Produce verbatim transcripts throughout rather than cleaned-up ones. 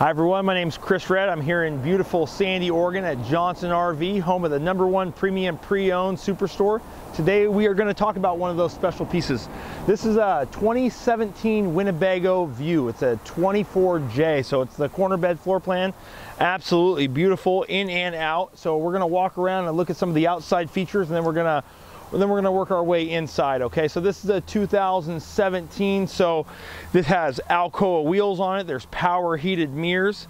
Hi everyone, my name's Chris Redd. I'm here in beautiful Sandy, Oregon at Johnson R V, home of the number one premium pre-owned superstore. Today we are going to talk about one of those special pieces. This is a twenty seventeen Winnebago View. It's a twenty-four J, so it's the corner bed floor plan. Absolutely beautiful in and out. So we're going to walk around and look at some of the outside features, and then we're going to then we're going to work our way inside. Okay, so this is a two thousand seventeen, so this has Alcoa wheels on it. There's power heated mirrors,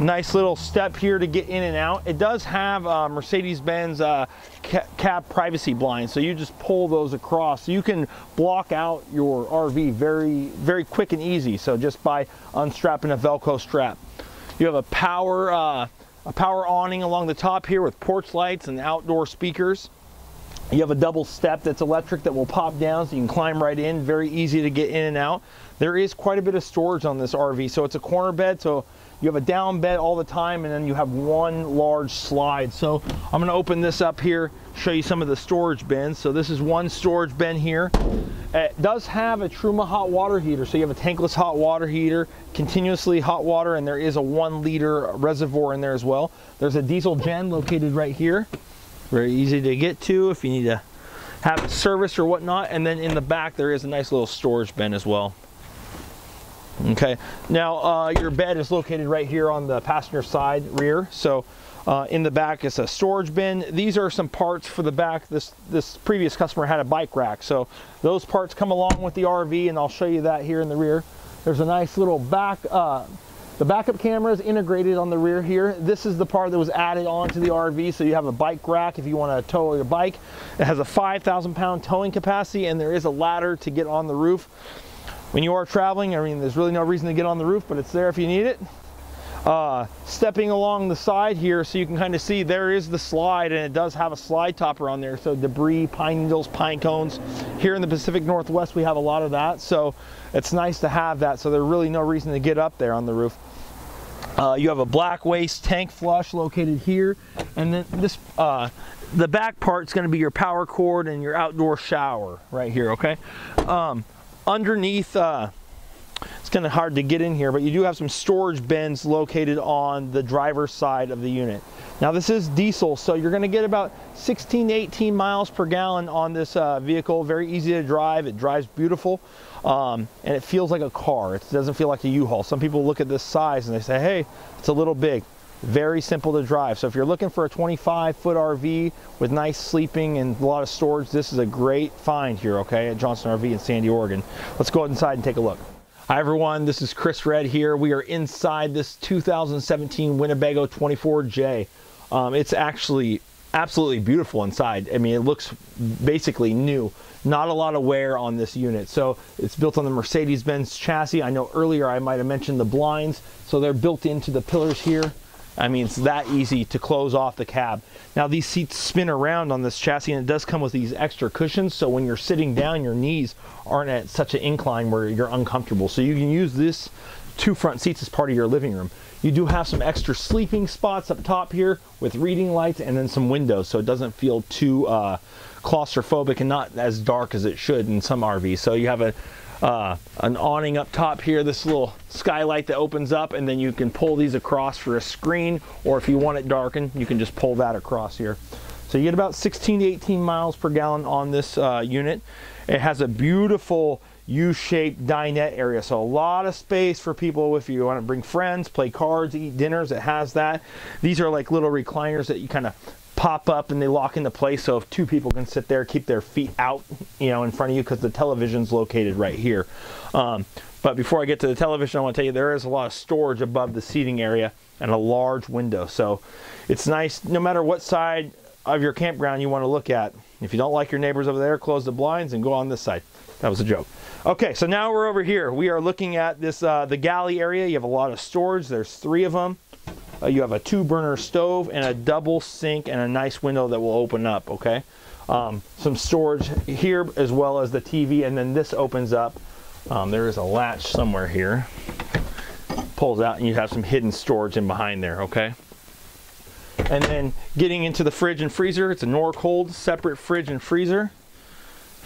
nice little step here to get in and out. It does have uh, Mercedes-Benz uh, cab privacy blinds, so you just pull those across, so you can block out your R V very very quick and easy, so just by unstrapping a velcro strap. You have a power uh, a power awning along the top here with porch lights and outdoor speakers. You have a double step that's electric that will pop down, so you can climb right in. Very easy to get in and out. There is quite a bit of storage on this R V. So it's a corner bed, so you have a down bed all the time, and then you have one large slide. So I'm going to open this up here, show you some of the storage bins. So this is one storage bin here. It does have a Truma hot water heater, so you have a tankless hot water heater, continuously hot water, and there is a one liter reservoir in there as well. There's a diesel gen located right here. Very easy to get to if you need to have it serviced or whatnot. And then in the back, there is a nice little storage bin as well. Okay, now uh, your bed is located right here on the passenger side rear. So uh, in the back is a storage bin. These are some parts for the back. This, this previous customer had a bike rack, so those parts come along with the R V, and I'll show you that here in the rear. There's a nice little back. Uh, The backup camera is integrated on the rear here. This is the part that was added onto the R V, so you have a bike rack if you want to tow your bike. It has a five thousand pound towing capacity, and there is a ladder to get on the roof. When you are traveling, I mean, there's really no reason to get on the roof, but it's there if you need it. Uh, stepping along the side here, so you can kind of see there is the slide, and it does have a slide topper on there. So debris, pine needles, pine cones. Here in the Pacific Northwest, we have a lot of that, so it's nice to have that. So there's really no reason to get up there on the roof. Uh, you have a black waste tank flush located here, and then this uh, the back part is going to be your power cord and your outdoor shower right here. Okay, um, underneath uh, it's kind of hard to get in here, but you do have some storage bins located on the driver's side of the unit. Now this is diesel, so you're going to get about sixteen to eighteen miles per gallon on this uh, vehicle. Very easy to drive. It drives beautiful, um, and it feels like a car. It doesn't feel like a U-Haul. Some people look at this size and they say, hey, it's a little big. Very simple to drive. So if you're looking for a twenty-five foot R V with nice sleeping and a lot of storage, this is a great find here, okay, at Johnson R V in Sandy, Oregon. Let's go inside and take a look. Hi everyone, this is Chris Redd here. We are inside this two thousand seventeen Winnebago twenty-four J. Um, it's actually absolutely beautiful inside. I mean, it looks basically new. Not a lot of wear on this unit. So it's built on the Mercedes-Benz chassis. I know earlier I might have mentioned the blinds, so they're built into the pillars here. I mean, it's that easy to close off the cab. Now these seats spin around on this chassis, and it does come with these extra cushions, so when you're sitting down, your knees aren't at such an incline where you're uncomfortable. So you can use this two front seats as part of your living room. You do have some extra sleeping spots up top here with reading lights, and then some windows, so it doesn't feel too uh, claustrophobic and not as dark as it should in some R Vs. So you have a Uh, an awning up top here, this little skylight that opens up, and then you can pull these across for a screen, or if you want it darkened, you can just pull that across here. So you get about sixteen to eighteen miles per gallon on this uh, unit. It has a beautiful U-shaped dinette area, so a lot of space for people if you want to bring friends, play cards, eat dinners. It has that. These are like little recliners that you kind of pop up and they lock into place, so if two people can sit there, keep their feet out, you know, in front of you, because the television's located right here. Um, but before I get to the television, I want to tell you there is a lot of storage above the seating area and a large window, so it's nice no matter what side of your campground you want to look at. If you don't like your neighbors over there, close the blinds and go on this side. That was a joke. Okay, so now we're over here. We are looking at this uh, the galley area. You have a lot of storage. There's three of them. Uh, you have a two burner stove and a double sink and a nice window that will open up. Okay, um, some storage here as well as the T V, and then this opens up. Um, there is a latch somewhere here, pulls out, and you have some hidden storage in behind there. Okay, and then getting into the fridge and freezer, it's a Norcold separate fridge and freezer.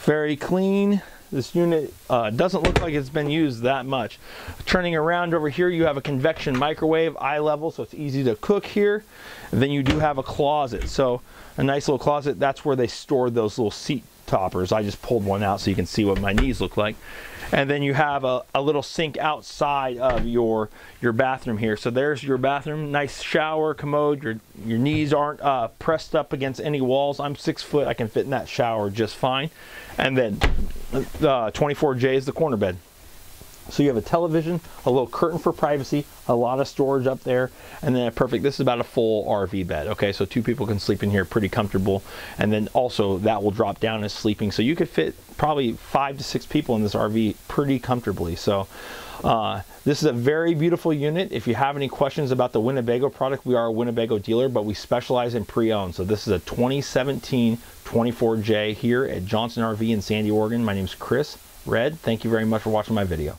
Very clean, This unit uh, doesn't look like it's been used that much. Turning around over here, you have a convection microwave, eye level, so it's easy to cook here. And then you do have a closet, so a nice little closet. That's where they stored those little seat toppers. I just pulled one out so you can see what my knees look like. And then you have a, a little sink outside of your your bathroom here. So there's your bathroom, nice shower, commode. Your your knees aren't uh, pressed up against any walls. I'm six foot, I can fit in that shower just fine. And then uh, twenty-four J is the corner bed. So you have a television, a little curtain for privacy, a lot of storage up there, and then a perfect, this is about a full R V bed, okay? So two people can sleep in here pretty comfortable, and then also that will drop down as sleeping. So you could fit probably five to six people in this R V pretty comfortably. So uh, this is a very beautiful unit. If you have any questions about the Winnebago product, we are a Winnebago dealer, but we specialize in pre-owned. So this is a twenty seventeen twenty-four J here at Johnson R V in Sandy, Oregon. My name is Chris Redd. Thank you very much for watching my video.